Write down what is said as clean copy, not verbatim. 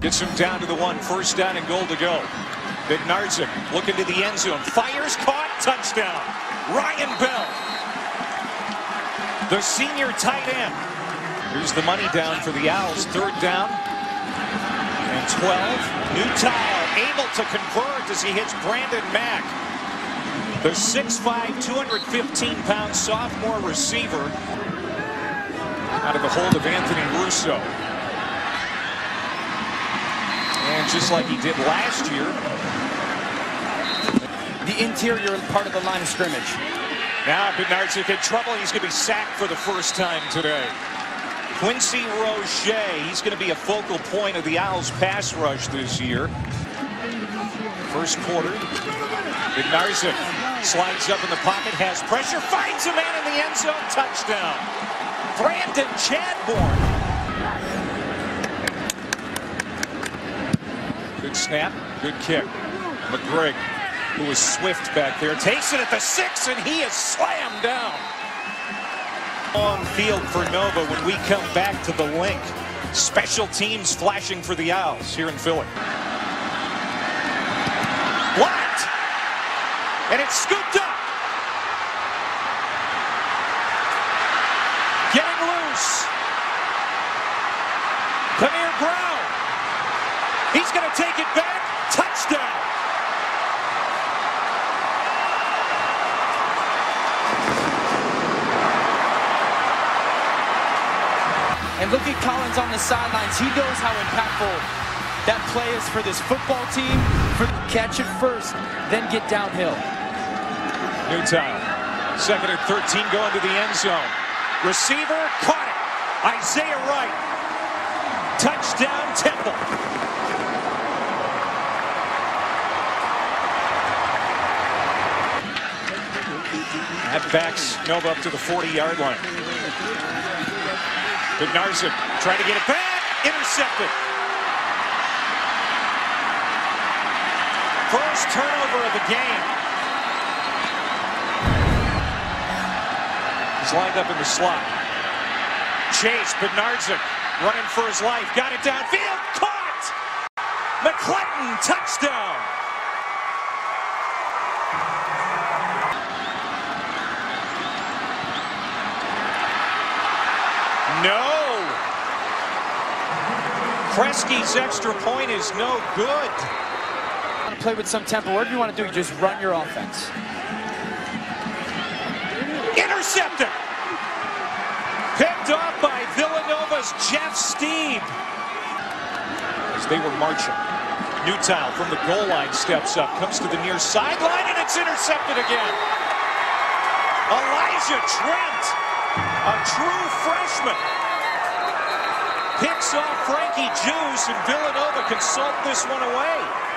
Gets him down to the one. First down and goal to go. Bednarczyk looking to the end zone. Fires, caught, touchdown. Ryan Bell, the senior tight end. Here's the money down for the Owls. Third down and 12. Nutile able to convert as he hits Brandon Mack, the 6'5", 215-pound sophomore receiver, out of the hold of Anthony Russo. And just like he did last year, the interior part of the line of scrimmage. Now Bednarczyk in trouble. He's going to be sacked for the first time today. Quincy Roche, he's going to be a focal point of the Owls' pass rush this year. First quarter, Bednarczyk slides up in the pocket, has pressure, finds a man in the end zone, touchdown. Brandon Chadbourne. Good snap, good kick. McGreg, who was swift back there, takes it at the 6, and he is slammed down. Long field for Nova when we come back to the link. Special teams flashing for the Owls here in Philly. Blocked! And it's scooped up. Getting loose. Premier Brown. He's going to take it back. Touchdown. And look at Collins on the sidelines. He knows how impactful that play is for this football team. Catch it first, then get downhill. Nutile, second and 13, going to the end zone. Receiver caught it. Isaiah Wright. Touchdown, Temple. That backs Nova up to the 40-yard line. Bednarczyk trying to get it back, intercepted. First turnover of the game. He's lined up in the slot. Chase, Bednarczyk running for his life, got it downfield, caught! McClendon, touchdown! No! Kresge's extra point is no good. You want to play with some tempo. Whatever you want to do, you just run your offense. Intercepted! Picked off by Villanova's Jeff Steen. As they were marching, Nutile from the goal line steps up, comes to the near sideline, and it's intercepted again. Elijah Trent, a true freshman, picks off Frankie Jews, and Villanova can salt this one away.